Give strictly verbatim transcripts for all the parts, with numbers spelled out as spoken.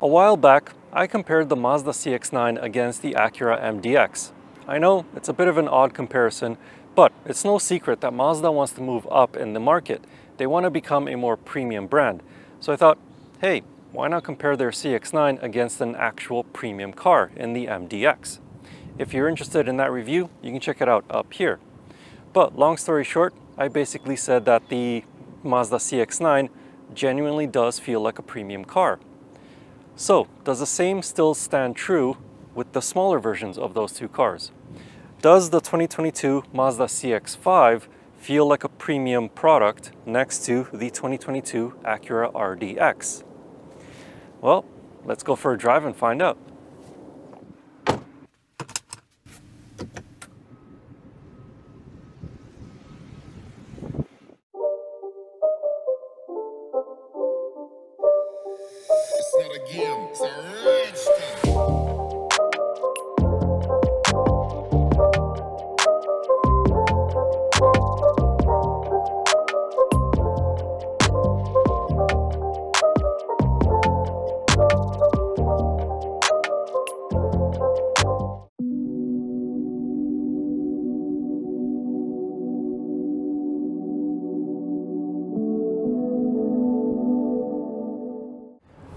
A while back, I compared the Mazda C X nine against the Acura M D X. I know it's a bit of an odd comparison, but it's no secret that Mazda wants to move up in the market. They want to become a more premium brand. So I thought, hey, why not compare their C X nine against an actual premium car in the M D X? If you're interested in that review, you can check it out up here. But long story short, I basically said that the Mazda C X nine genuinely does feel like a premium car. So, does the same still stand true with the smaller versions of those two cars? Does the twenty twenty-two Mazda C X five feel like a premium product next to the twenty twenty-two Acura R D X? Well, let's go for a drive and find out.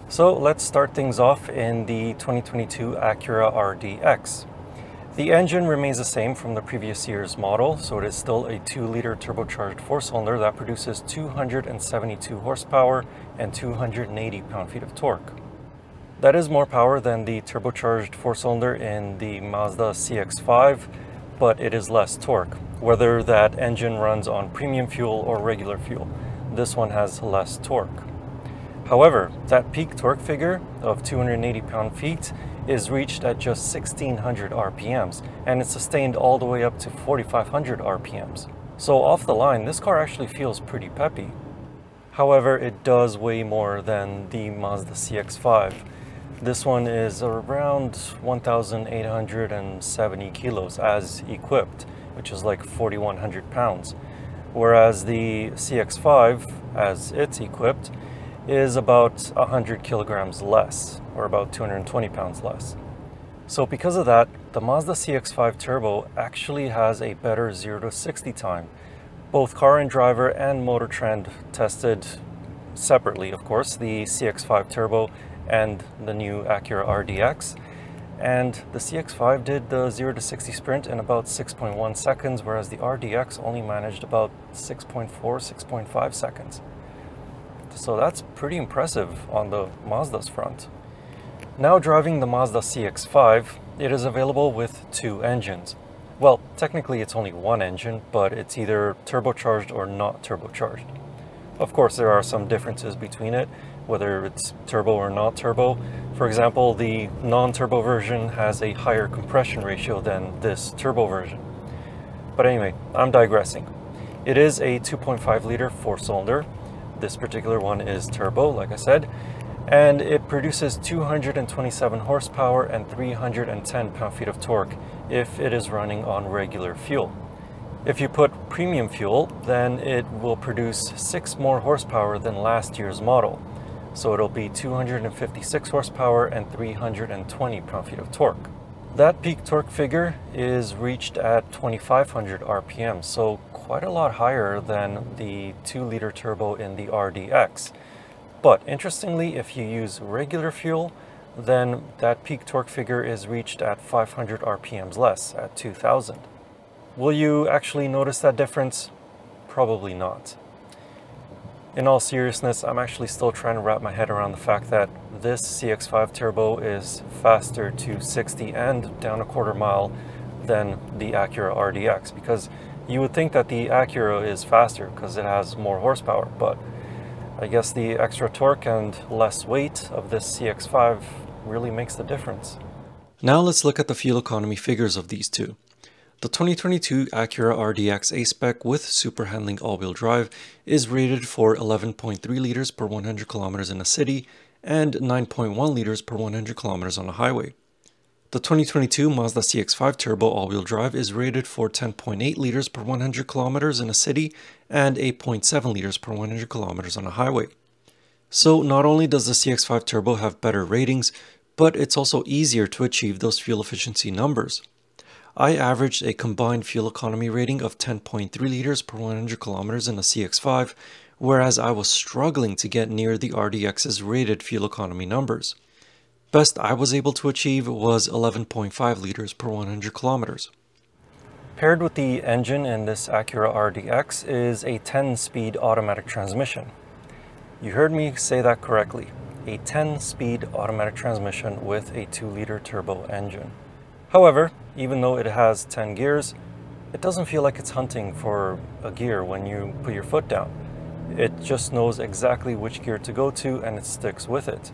So let's start things off in the twenty twenty-two Acura R D X. The engine remains the same from the previous year's model, so it is still a two liter turbocharged four cylinder that produces two hundred seventy-two horsepower and two hundred eighty pound-feet of torque. That is more power than the turbocharged four cylinder in the Mazda C X five, but it is less torque, whether that engine runs on premium fuel or regular fuel. This one has less torque. However, that peak torque figure of two hundred eighty pound-feet is reached at just sixteen hundred R P Ms, and it's sustained all the way up to forty-five hundred R P Ms. So off the line, this car actually feels pretty peppy. However, it does weigh more than the Mazda C X five. This one is around one thousand eight hundred seventy kilos as equipped, which is like forty-one hundred pounds. Whereas the C X five, as it's equipped, is about one hundred kilograms less, or about two hundred twenty pounds less. So because of that, the Mazda C X five Turbo actually has a better zero to sixty time. Both Car and Driver and Motor Trend tested separately, of course, the C X five Turbo and the new Acura R D X. And the C X five did the zero to sixty sprint in about six point one seconds, whereas the R D X only managed about six point four, six point five seconds. So that's pretty impressive on the Mazda's front. Now driving the Mazda C X five, it is available with two engines. Well, technically it's only one engine, but it's either turbocharged or not turbocharged. Of course, there are some differences between it, whether it's turbo or not turbo. For example, the non-turbo version has a higher compression ratio than this turbo version. But anyway, I'm digressing. It is a two point five liter four cylinder. This particular one is turbo, like I said, and it produces two hundred twenty-seven horsepower and three hundred ten pound-feet of torque if it is running on regular fuel. If you put premium fuel, then it will produce six more horsepower than last year's model. So it'll be two hundred fifty-six horsepower and three hundred twenty pound-feet of torque. That peak torque figure is reached at twenty-five hundred R P M, so quite a lot higher than the two liter turbo in the R D X. But interestingly, if you use regular fuel, then that peak torque figure is reached at five hundred R P Ms less, at two thousand. Will you actually notice that difference? Probably not. In all seriousness, I'm actually still trying to wrap my head around the fact that this C X five Turbo is faster to sixty and down a quarter mile than the Acura R D X, because you would think that the Acura is faster because it has more horsepower, but I guess the extra torque and less weight of this C X five really makes the difference. Now let's look at the fuel economy figures of these two. The twenty twenty-two Acura R D X A-Spec with super handling all-wheel drive is rated for eleven point three liters per one hundred kilometers in a city and nine point one liters per one hundred kilometers on a highway. The twenty twenty-two Mazda C X five Turbo all-wheel drive is rated for ten point eight liters per one hundred kilometers in a city and eight point seven liters per one hundred kilometers on a highway. So not only does the C X five Turbo have better ratings, but it's also easier to achieve those fuel efficiency numbers. I averaged a combined fuel economy rating of ten point three liters per one hundred kilometers in a C X five, whereas I was struggling to get near the R D X's rated fuel economy numbers. Best I was able to achieve was eleven point five liters per one hundred kilometers. Paired with the engine in this Acura R D X is a ten-speed automatic transmission. You heard me say that correctly, a ten-speed automatic transmission with a two-liter turbo engine. However, even though it has ten gears, it doesn't feel like it's hunting for a gear when you put your foot down. It just knows exactly which gear to go to and it sticks with it.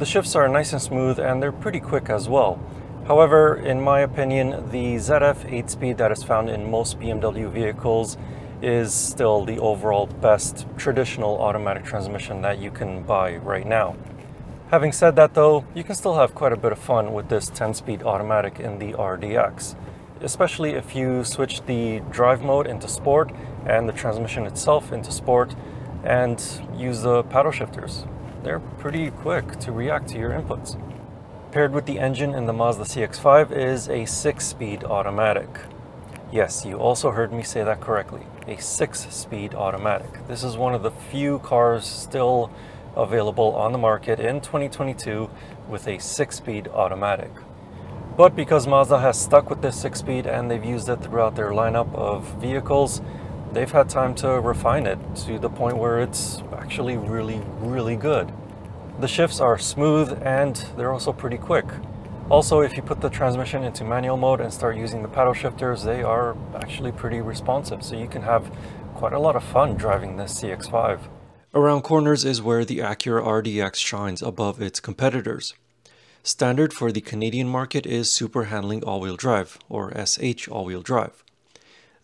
The shifts are nice and smooth and they're pretty quick as well. However, in my opinion, the Z F eight speed that is found in most B M W vehicles is still the overall best traditional automatic transmission that you can buy right now. Having said that though, you can still have quite a bit of fun with this ten-speed automatic in the R D X, especially if you switch the drive mode into sport and the transmission itself into sport and use the paddle shifters. They're pretty quick to react to your inputs. Paired with the engine in the Mazda C X five is a six-speed automatic. Yes, you also heard me say that correctly, a six-speed automatic. This is one of the few cars still available on the market in twenty twenty-two with a six-speed automatic. But because Mazda has stuck with this six-speed and they've used it throughout their lineup of vehicles, they've had time to refine it to the point where it's actually really, really good. The shifts are smooth and they're also pretty quick. Also, if you put the transmission into manual mode and start using the paddle shifters, they are actually pretty responsive, so you can have quite a lot of fun driving this C X five. Around corners is where the Acura R D X shines above its competitors. Standard for the Canadian market is Super Handling All-Wheel Drive, or S H All-Wheel Drive.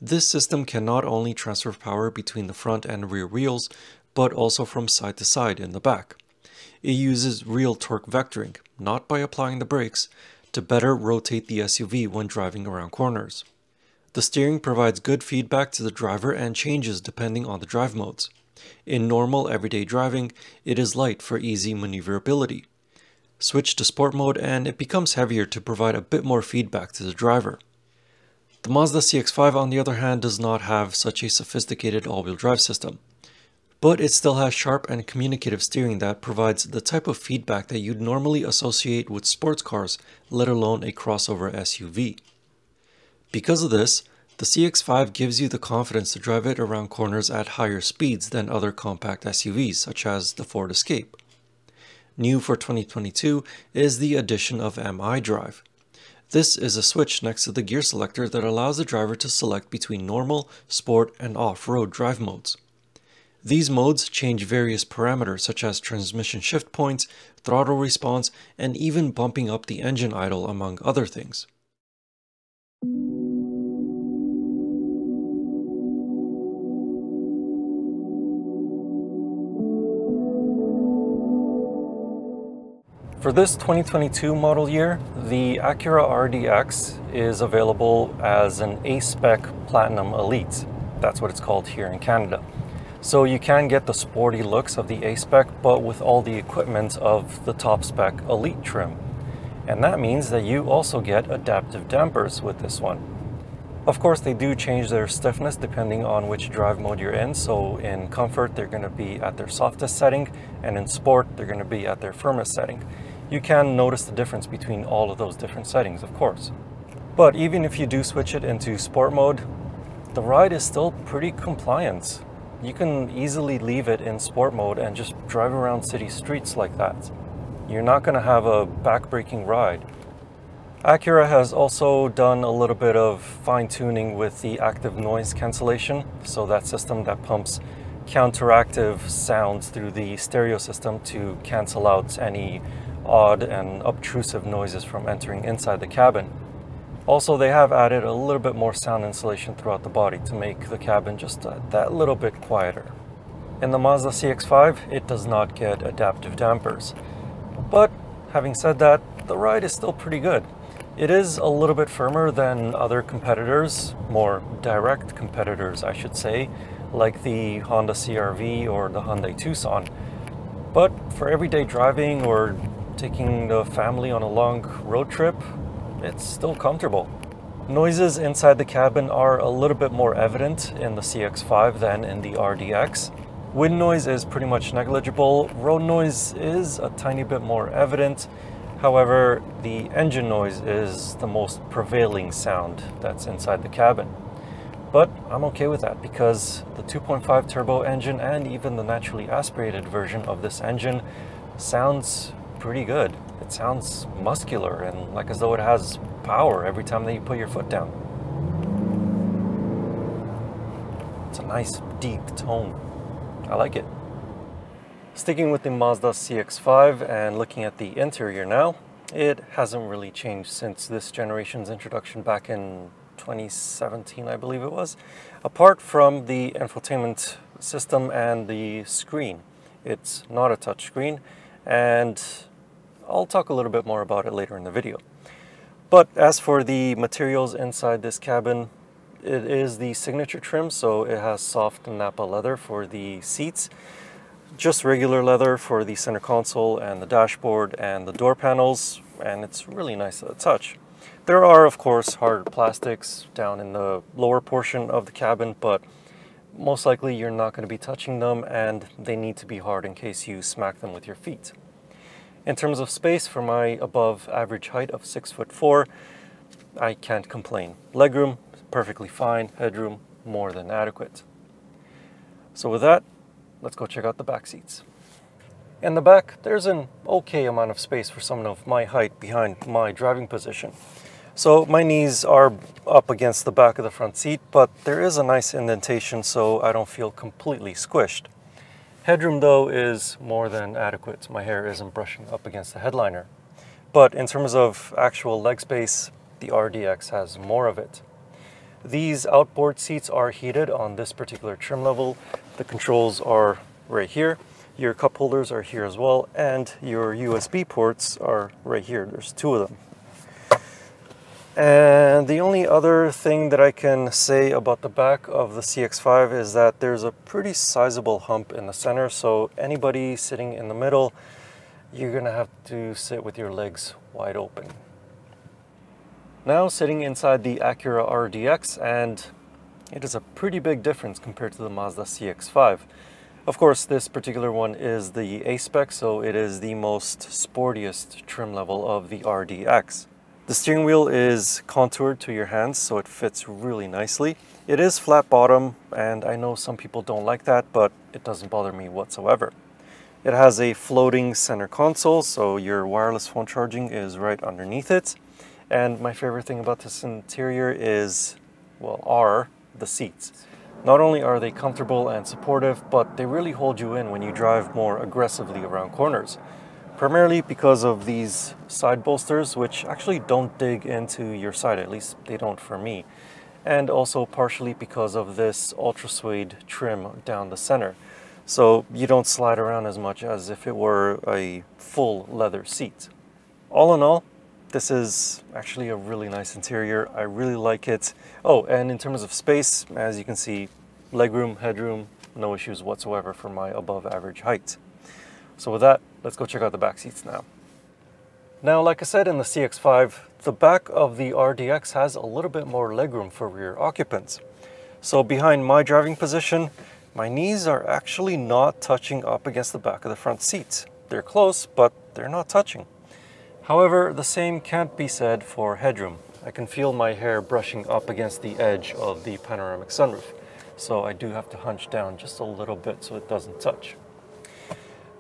This system can not only transfer power between the front and rear wheels, but also from side to side in the back. It uses real torque vectoring, not by applying the brakes, to better rotate the S U V when driving around corners. The steering provides good feedback to the driver and changes depending on the drive modes. In normal everyday driving, it is light for easy maneuverability. Switch to sport mode and it becomes heavier to provide a bit more feedback to the driver. The Mazda C X five, on the other hand, does not have such a sophisticated all-wheel drive system, but it still has sharp and communicative steering that provides the type of feedback that you'd normally associate with sports cars, let alone a crossover S U V. Because of this, the C X five gives you the confidence to drive it around corners at higher speeds than other compact S U Vs, such as the Ford Escape. New for twenty twenty-two is the addition of M I Drive. This is a switch next to the gear selector that allows the driver to select between normal, sport, and off-road drive modes. These modes change various parameters such as transmission shift points, throttle response, and even bumping up the engine idle, among other things. For this twenty twenty-two model year, the Acura R D X is available as an A-Spec Platinum Elite. That's what it's called here in Canada. So you can get the sporty looks of the A-Spec, but with all the equipment of the top-spec Elite trim. And that means that you also get adaptive dampers with this one. Of course, they do change their stiffness depending on which drive mode you're in. So in comfort, they're going to be at their softest setting, and in sport, they're going to be at their firmest setting. You can notice the difference between all of those different settings, of course. But even if you do switch it into sport mode, the ride is still pretty compliant. You can easily leave it in sport mode and just drive around city streets like that. You're not going to have a back-breaking ride. Acura has also done a little bit of fine-tuning with the active noise cancellation, so that system that pumps counteractive sounds through the stereo system to cancel out any odd and obtrusive noises from entering inside the cabin. Also, they have added a little bit more sound insulation throughout the body to make the cabin just that little bit quieter. In the Mazda C X five, it does not get adaptive dampers. But having said that, the ride is still pretty good. It is a little bit firmer than other competitors, more direct competitors I should say, like the Honda C R V or the Hyundai Tucson. But for everyday driving or taking the family on a long road trip, it's still comfortable. Noises inside the cabin are a little bit more evident in the C X five than in the R D X. Wind noise is pretty much negligible. Road noise is a tiny bit more evident. However, the engine noise is the most prevailing sound that's inside the cabin. But I'm okay with that because the two point five turbo engine and even the naturally aspirated version of this engine sounds pretty good. It sounds muscular and like as though it has power every time that you put your foot down. It's a nice deep tone. I like it. Sticking with the Mazda C X five and looking at the interior now, it hasn't really changed since this generation's introduction back in twenty seventeen, I believe it was, apart from the infotainment system and the screen. It's not a touchscreen, and I'll talk a little bit more about it later in the video. But as for the materials inside this cabin, it is the Signature trim, so it has soft Napa leather for the seats, just regular leather for the center console and the dashboard and the door panels, and it's really nice to touch. There are, of course, hard plastics down in the lower portion of the cabin, but most likely you're not going to be touching them, and they need to be hard in case you smack them with your feet. In terms of space, for my above average height of six foot four, I can't complain. Legroom, perfectly fine. Headroom, more than adequate. So with that, let's go check out the back seats. In the back, there's an okay amount of space for someone of my height behind my driving position. So my knees are up against the back of the front seat, but there is a nice indentation so I don't feel completely squished. Headroom though is more than adequate. My hair isn't brushing up against the headliner. But in terms of actual leg space, the R D X has more of it. These outboard seats are heated on this particular trim level. The controls are right here. Your cup holders are here as well, and your U S B ports are right here. There's two of them. And the only other thing that I can say about the back of the C X five is that there's a pretty sizable hump in the center, so anybody sitting in the middle, you're gonna have to sit with your legs wide open. Now sitting inside the Acura R D X, and it is a pretty big difference compared to the Mazda C X five. Of course, this particular one is the A-Spec, so it is the most sportiest trim level of the R D X. The steering wheel is contoured to your hands, so it fits really nicely. It is flat bottom, and I know some people don't like that, but it doesn't bother me whatsoever. It has a floating center console, so your wireless phone charging is right underneath it. And my favorite thing about this interior is, well, are the seats. Not only are they comfortable and supportive, but they really hold you in when you drive more aggressively around corners. Primarily because of these side bolsters, which actually don't dig into your side, at least they don't for me. And also partially because of this ultra suede trim down the center. So you don't slide around as much as if it were a full leather seat. All in all, this is actually a really nice interior. I really like it. Oh, and in terms of space, as you can see, legroom, headroom, no issues whatsoever for my above average height. So with that, let's go check out the back seats now. Now, like I said in the C X five, the back of the R D X has a little bit more legroom for rear occupants. So behind my driving position, my knees are actually not touching up against the back of the front seats. They're close, but they're not touching. However, the same can't be said for headroom. I can feel my hair brushing up against the edge of the panoramic sunroof. So I do have to hunch down just a little bit so it doesn't touch.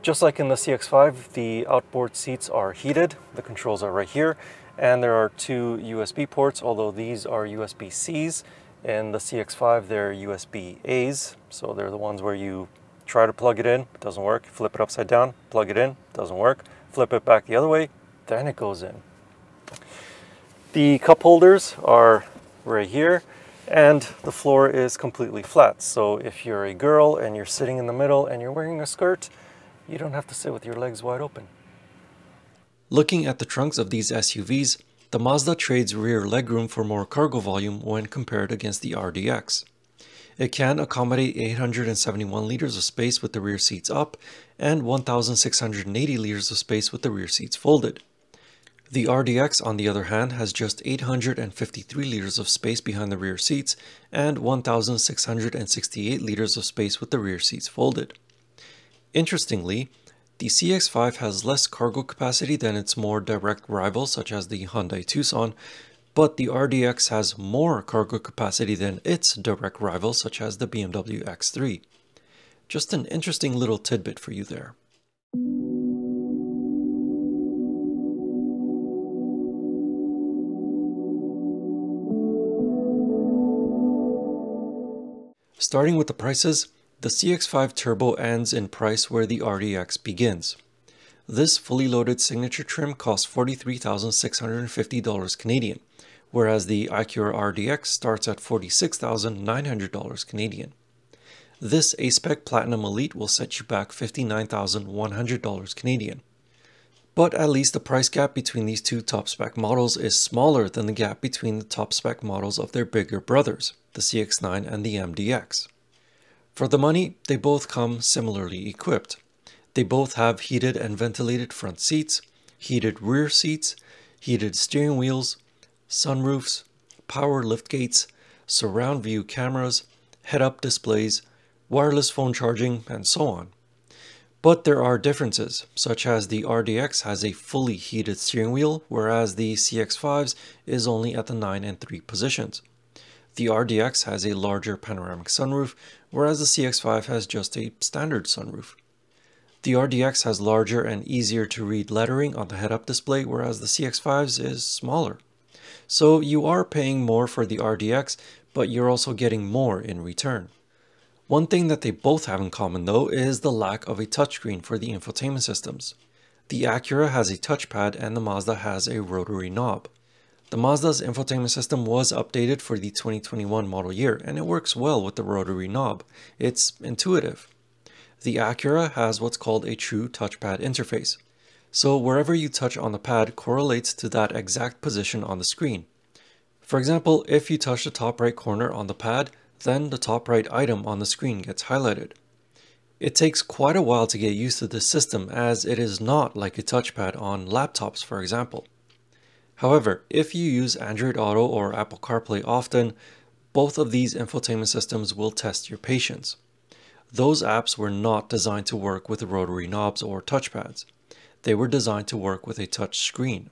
Just like in the C X five, the outboard seats are heated, the controls are right here, and there are two U S B ports, although these are U S B Cs. In the C X five, they're U S B As, so they're the ones where you try to plug it in, it doesn't work, flip it upside down, plug it in, doesn't work, flip it back the other way, then it goes in. The cup holders are right here, and the floor is completely flat, so if you're a girl and you're sitting in the middle and you're wearing a skirt, you don't have to sit with your legs wide open. Looking at the trunks of these S U Vs, the Mazda trades rear legroom for more cargo volume when compared against the R D X. It can accommodate eight hundred seventy-one liters of space with the rear seats up and one thousand six hundred eighty liters of space with the rear seats folded. The R D X, on the other hand, has just eight hundred fifty-three liters of space behind the rear seats and one thousand six hundred sixty-eight liters of space with the rear seats folded. Interestingly, the C X five has less cargo capacity than its more direct rival, such as the Hyundai Tucson, but the R D X has more cargo capacity than its direct rival, such as the B M W X three. Just an interesting little tidbit for you there. Starting with the prices, the C X five Turbo ends in price where the R D X begins. This fully loaded Signature trim costs forty-three thousand six hundred fifty dollars Canadian, whereas the Acura R D X starts at forty-six thousand nine hundred dollars Canadian. This A-Spec Platinum Elite will set you back fifty-nine thousand one hundred dollars Canadian. But at least the price gap between these two top-spec models is smaller than the gap between the top-spec models of their bigger brothers, the C X nine and the M D X. For the money, they both come similarly equipped. They both have heated and ventilated front seats, heated rear seats, heated steering wheels, sunroofs, power liftgates, surround view cameras, head-up displays, wireless phone charging, and so on. But there are differences, such as the R D X has a fully heated steering wheel, whereas the C X five's is only at the nine and three positions. The R D X has a larger panoramic sunroof, whereas the C X five has just a standard sunroof. The R D X has larger and easier to read lettering on the head-up display, whereas the C X five's is smaller. So you are paying more for the R D X, but you're also getting more in return. One thing that they both have in common though is the lack of a touchscreen for the infotainment systems. The Acura has a touchpad and the Mazda has a rotary knob. The Mazda's infotainment system was updated for the twenty twenty-one model year and it works well with the rotary knob. It's intuitive. The Acura has what's called a true touchpad interface. So wherever you touch on the pad correlates to that exact position on the screen. For example, if you touch the top right corner on the pad, then the top right item on the screen gets highlighted. It takes quite a while to get used to this system as it is not like a touchpad on laptops, for example. However, if you use Android Auto or Apple CarPlay often, both of these infotainment systems will test your patience. Those apps were not designed to work with rotary knobs or touchpads. They were designed to work with a touch screen.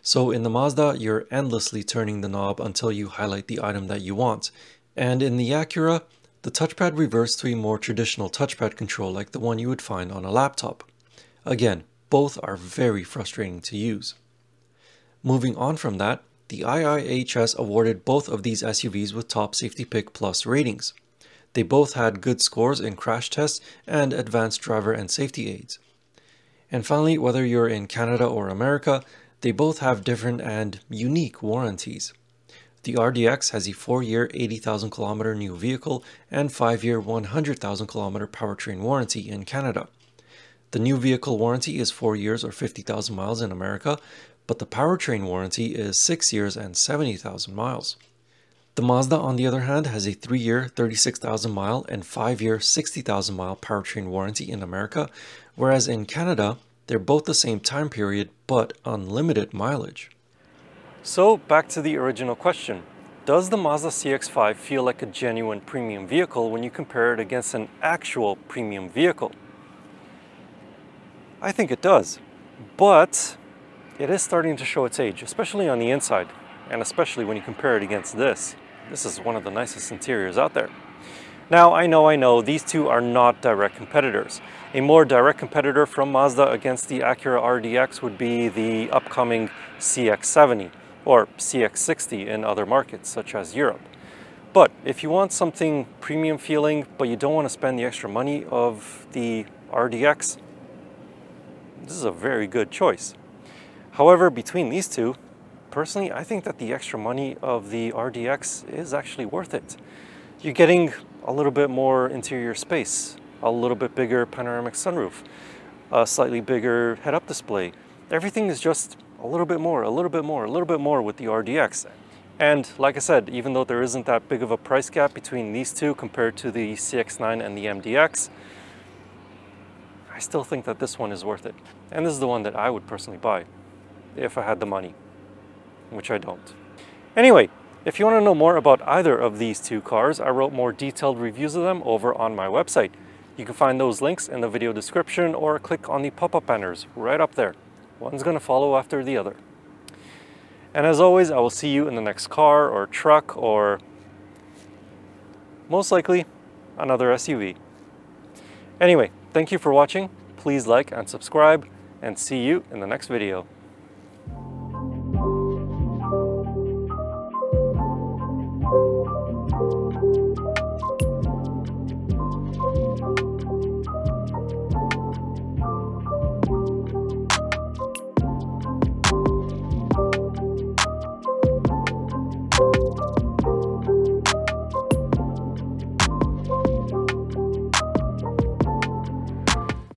So in the Mazda, you're endlessly turning the knob until you highlight the item that you want. And in the Acura, the touchpad reverts to a more traditional touchpad control like the one you would find on a laptop. Again, both are very frustrating to use. Moving on from that, the I I H S awarded both of these S U Vs with top Safety Pick Plus ratings. They both had good scores in crash tests and advanced driver and safety aids. And finally, whether you're in Canada or America, they both have different and unique warranties. The R D X has a four-year eighty thousand kilometer new vehicle and five-year one hundred thousand kilometer powertrain warranty in Canada. The new vehicle warranty is four years or fifty thousand miles in America, but the powertrain warranty is six years and seventy thousand miles. The Mazda, on the other hand, has a three-year thirty-six thousand mile and five-year sixty thousand mile powertrain warranty in America, whereas in Canada, they're both the same time period but unlimited mileage. So back to the original question, does the Mazda C X five feel like a genuine premium vehicle when you compare it against an actual premium vehicle? I think it does, but it is starting to show its age, especially on the inside, and especially when you compare it against this. This is one of the nicest interiors out there. Now, I know, I know, these two are not direct competitors. A more direct competitor from Mazda against the Acura R D X would be the upcoming C X seventy. Or C X sixty in other markets, such as Europe. But if you want something premium feeling, but you don't want to spend the extra money of the R D X, this is a very good choice. However, between these two, personally, I think that the extra money of the R D X is actually worth it. You're getting a little bit more interior space, a little bit bigger panoramic sunroof, a slightly bigger head-up display. Everything is just a little bit more, a little bit more, a little bit more with the R D X. And like I said, even though there isn't that big of a price gap between these two compared to the C X nine and the M D X, I still think that this one is worth it. And this is the one that I would personally buy if I had the money, which I don't. Anyway, if you want to know more about either of these two cars, I wrote more detailed reviews of them over on my website. You can find those links in the video description or click on the pop-up banners right up there. One's going to follow after the other. And as always, I will see you in the next car or truck or most likely another S U V. Anyway, thank you for watching. Please like and subscribe and see you in the next video.